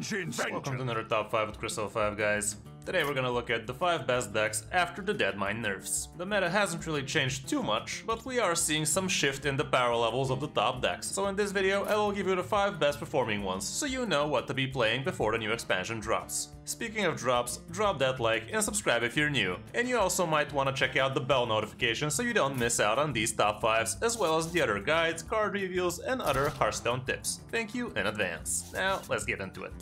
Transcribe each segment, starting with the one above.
Vengeance! Welcome to another Top 5 with Kris O'Five, guys. Today we're gonna look at the 5 best decks after the Deadmine nerfs. The meta hasn't really changed too much, but we are seeing some shift in the power levels of the top decks. So in this video I will give you the 5 best performing ones, so you know what to be playing before the new expansion drops. Speaking of drops, drop that like and subscribe if you're new. And you also might wanna check out the bell notification so you don't miss out on these top 5s, as well as the other guides, card reviews and other Hearthstone tips. Thank you in advance. Now let's get into it.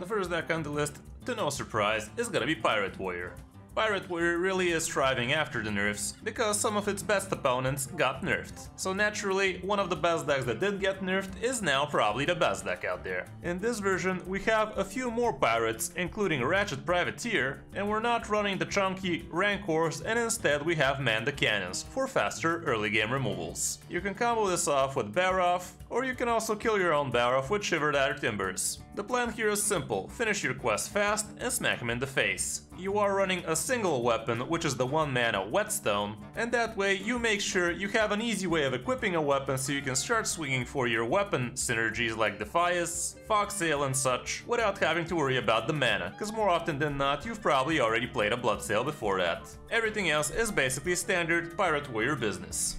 The first deck on the list, to no surprise, is gonna be Pirate Warrior. Pirate Warrior really is thriving after the nerfs, because some of its best opponents got nerfed. So naturally, one of the best decks that did get nerfed is now probably the best deck out there. In this version, we have a few more pirates, including Ratchet Privateer, and we're not running the chunky Rancors, and instead we have Man the Cannons for faster early game removals. You can combo this off with Baroth, or you can also kill your own Baroth with Shiver Their Timbers. The plan here is simple, finish your quest fast and smack him in the face. You are running a single weapon, which is the 1-mana whetstone, and that way you make sure you have an easy way of equipping a weapon so you can start swinging for your weapon synergies like defias, Fox Sail and such, without having to worry about the mana, because more often than not you've probably already played a Blood Sail before that. Everything else is basically standard Pirate Warrior business.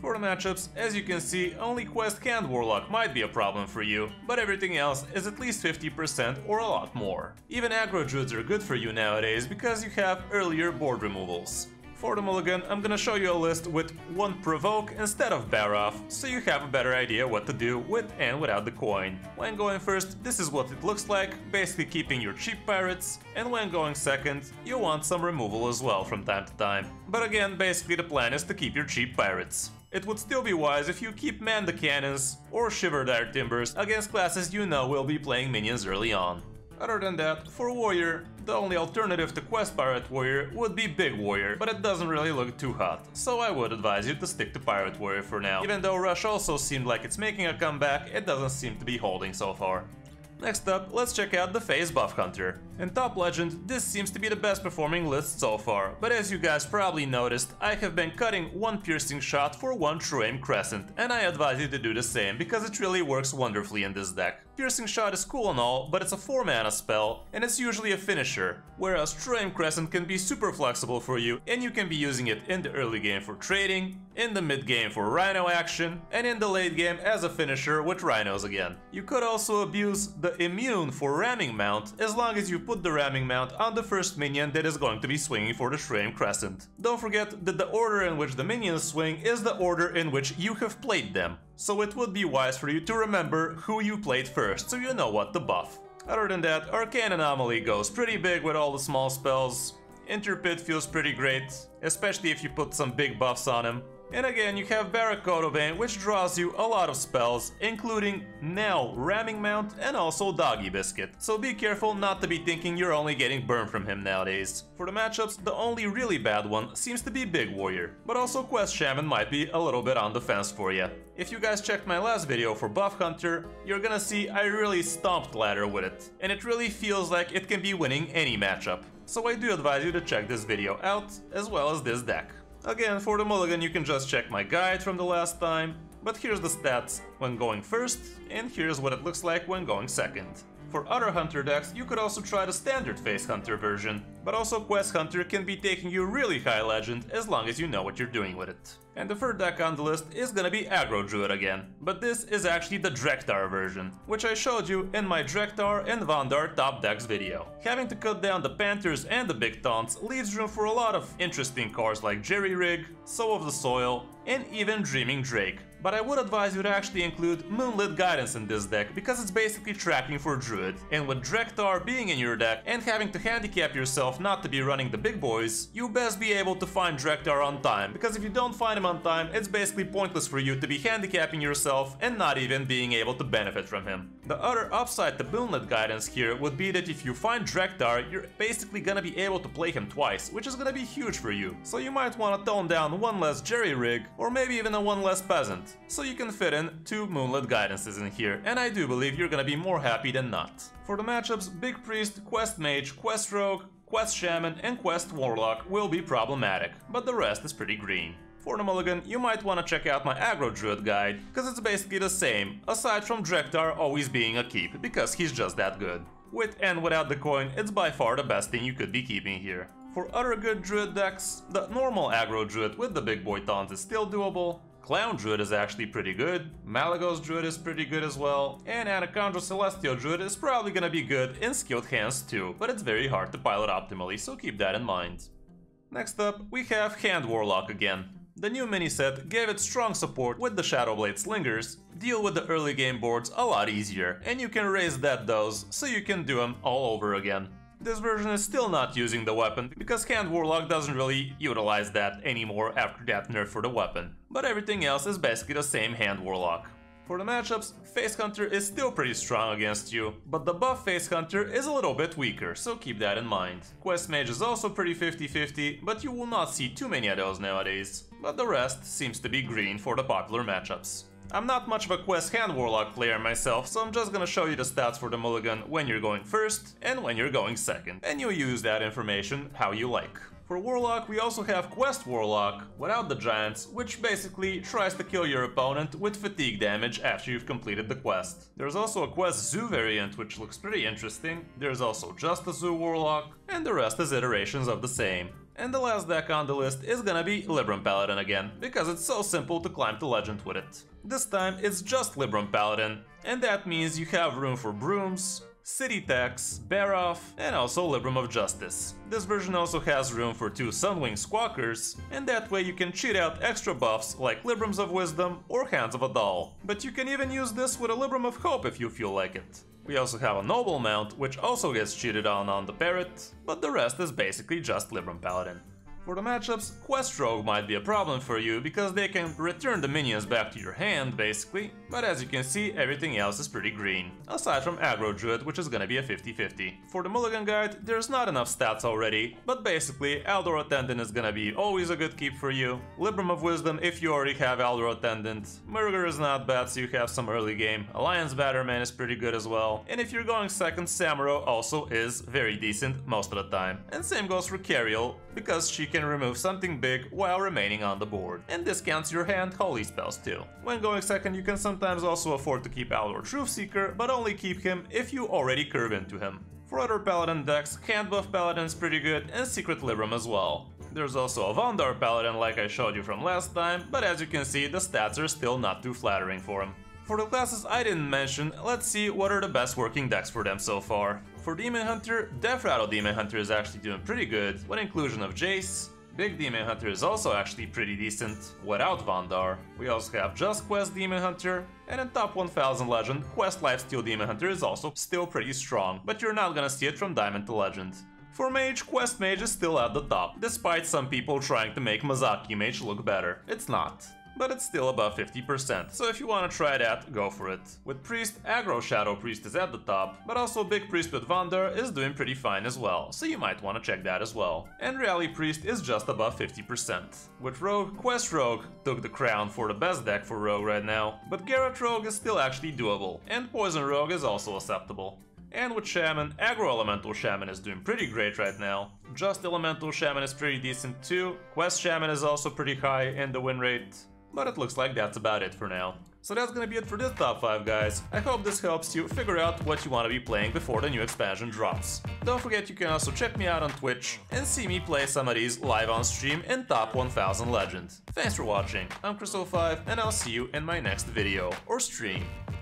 For the matchups, as you can see, only quest Hand Warlock might be a problem for you, but everything else is at least 50% or a lot more. Even Aggro Druids are good for you nowadays because you have earlier board removals. For the mulligan, I'm gonna show you a list with one provoke instead of Baroth, so you have a better idea what to do with and without the coin. When going first, this is what it looks like, basically keeping your cheap pirates, and when going second, you want some removal as well from time to time. But again, basically the plan is to keep your cheap pirates. It would still be wise if you keep Man the Cannons or Shiver Their Timbers against classes you know will be playing minions early on. Other than that, for Warrior, the only alternative to Quest Pirate Warrior would be Big Warrior, but it doesn't really look too hot, so I would advise you to stick to Pirate Warrior for now. Even though Rush also seemed like it's making a comeback, it doesn't seem to be holding so far. Next up, let's check out the Phase Buff Hunter. In Top Legend, this seems to be the best performing list so far, but as you guys probably noticed, I have been cutting one piercing shot for one true aim crescent, and I advise you to do the same, because it really works wonderfully in this deck. Piercing shot is cool and all, but it's a 4-mana spell, and it's usually a finisher, whereas true aim crescent can be super flexible for you, and you can be using it in the early game for trading, in the mid game for rhino action, and in the late game as a finisher with rhinos again. You could also abuse the immune for ramming mount, as long as you put the ramming mount on the first minion that is going to be swinging for the true aim crescent. Don't forget that the order in which the minions swing is the order in which you have played them, so it would be wise for you to remember who you played first, so you know what to buff. Other than that, Arcane Anomaly goes pretty big with all the small spells, Interpit feels pretty great, especially if you put some big buffs on him. And again, you have Barracuda Vein, which draws you a lot of spells, including now Ramming Mount and also Doggy Biscuit. So be careful not to be thinking you're only getting burned from him nowadays. For the matchups, the only really bad one seems to be Big Warrior, but also Quest Shaman might be a little bit on the fence for you. If you guys checked my last video for Buff Hunter, you're gonna see I really stomped ladder with it, and it really feels like it can be winning any matchup. So I do advise you to check this video out, as well as this deck. Again, for the mulligan, you can just check my guide from the last time, but here's the stats when going first, and here's what it looks like when going second. For other hunter decks, you could also try the standard Face Hunter version, but also Quest Hunter can be taking you really high legend as long as you know what you're doing with it. And the third deck on the list is gonna be Aggro Druid again, but this is actually the Drektar version, which I showed you in my Drektar and Vanndar top decks video. Having to cut down the Panthers and the Big Taunts leaves room for a lot of interesting cards like Jerry Rig, Sow of the Soil, and even Dreaming Drake. But I would advise you to actually include Moonlit Guidance in this deck, because it's basically tracking for Druid, and with Drektar being in your deck and having to handicap yourself not to be running the big boys, you best be able to find Drektar on time, because if you don't find him on time, it's basically pointless for you to be handicapping yourself and not even being able to benefit from him. The other upside to Moonlit Guidance here would be that if you find Drektar, you're basically gonna be able to play him twice, which is gonna be huge for you, so you might wanna tone down one less Jerry Rig, or maybe even a one less Peasant. So you can fit in 2 Moonlit Guidances in here, and I do believe you're gonna be more happy than not. For the matchups, Big Priest, Quest Mage, Quest Rogue, Quest Shaman and Quest Warlock will be problematic, but the rest is pretty green. For the mulligan, you might wanna check out my Aggro Druid guide, cause it's basically the same, aside from Drektar always being a keep, because he's just that good. With and without the coin, it's by far the best thing you could be keeping here. For other good druid decks, the normal Aggro Druid with the big boy taunts is still doable, Clown Druid is actually pretty good, Malagos Druid is pretty good as well, and Anacondra Celestial Druid is probably gonna be good in skilled hands too, but it's very hard to pilot optimally, so keep that in mind. Next up, we have Hand Warlock again. The new miniset gave it strong support with the Shadowblade Slingers, deal with the early game boards a lot easier, and you can raise dead those, so you can do them all over again. This version is still not using the weapon, because Hand Warlock doesn't really utilize that anymore after that nerf for the weapon, but everything else is basically the same Hand Warlock. For the matchups, Face Hunter is still pretty strong against you, but the buff Face Hunter is a little bit weaker, so keep that in mind. Quest Mage is also pretty 50-50, but you will not see too many of those nowadays, but the rest seems to be green for the popular matchups. I'm not much of a Quest Hand Warlock player myself, so I'm just gonna show you the stats for the mulligan when you're going first and when you're going second, and you'll use that information how you like. For Warlock, we also have Quest Warlock, without the giants, which basically tries to kill your opponent with fatigue damage after you've completed the quest. There's also a Quest Zoo variant, which looks pretty interesting, there's also just a Zoo Warlock, and the rest is iterations of the same. And the last deck on the list is gonna be Libram Paladin again, because it's so simple to climb to Legend with it. This time it's just Libram Paladin, and that means you have room for Brooms, City Techs, Baroth, and also Libram of Justice. This version also has room for 2 Sunwing Squawkers, and that way you can cheat out extra buffs like Librams of Wisdom or Hands of Adal. But you can even use this with a Libram of Hope if you feel like it. We also have a Noble Mount, which also gets cheated on the Parrot, but the rest is basically just Libram Paladin. For the matchups, Quest Rogue might be a problem for you, because they can return the minions back to your hand, basically, but as you can see, everything else is pretty green, aside from Aggro Druid, which is gonna be a 50-50. For the mulligan guide, there's not enough stats already, but basically, Aldor Attendant is gonna be always a good keep for you, Libram of Wisdom if you already have Aldor Attendant, Murger is not bad so you have some early game, Alliance Batterman is pretty good as well, and if you're going second, Samuro also is very decent most of the time, and same goes for Cariel, because she can remove something big while remaining on the board, and discounts your hand holy spells too. When going second, you can sometimes also afford to keep Aldor Truthseeker, but only keep him if you already curve into him. For other Paladin decks, Hand Buff Paladin is pretty good, and Secret Libram as well. There's also a Vanndar Paladin like I showed you from last time, but as you can see, the stats are still not too flattering for him. For the classes I didn't mention, let's see what are the best working decks for them so far. For Demon Hunter, Deathrado Demon Hunter is actually doing pretty good, with inclusion of Jace. Big Demon Hunter is also actually pretty decent, without Vanndar. We also have just Quest Demon Hunter, and in top 1000 Legend, Quest Lifesteal Demon Hunter is also still pretty strong, but you're not gonna see it from Diamond to Legend. For Mage, Quest Mage is still at the top, despite some people trying to make Mazaki Mage look better. It's not. But it's still above 50%, so if you wanna try that, go for it. With Priest, Aggro Shadow Priest is at the top, but also Big Priest with Vanndar is doing pretty fine as well, so you might wanna check that as well. And Rally Priest is just above 50%. With Rogue, Quest Rogue took the crown for the best deck for Rogue right now, but Garrot Rogue is still actually doable, and Poison Rogue is also acceptable. And with Shaman, Aggro Elemental Shaman is doing pretty great right now. Just Elemental Shaman is pretty decent too, Quest Shaman is also pretty high in the win rate. But it looks like that's about it for now. So that's gonna be it for this top 5, guys. I hope this helps you figure out what you wanna be playing before the new expansion drops. Don't forget you can also check me out on Twitch and see me play some of these live on stream in top 1000 Legend. Thanks for watching, I'm Kris O'Five, and I'll see you in my next video or stream.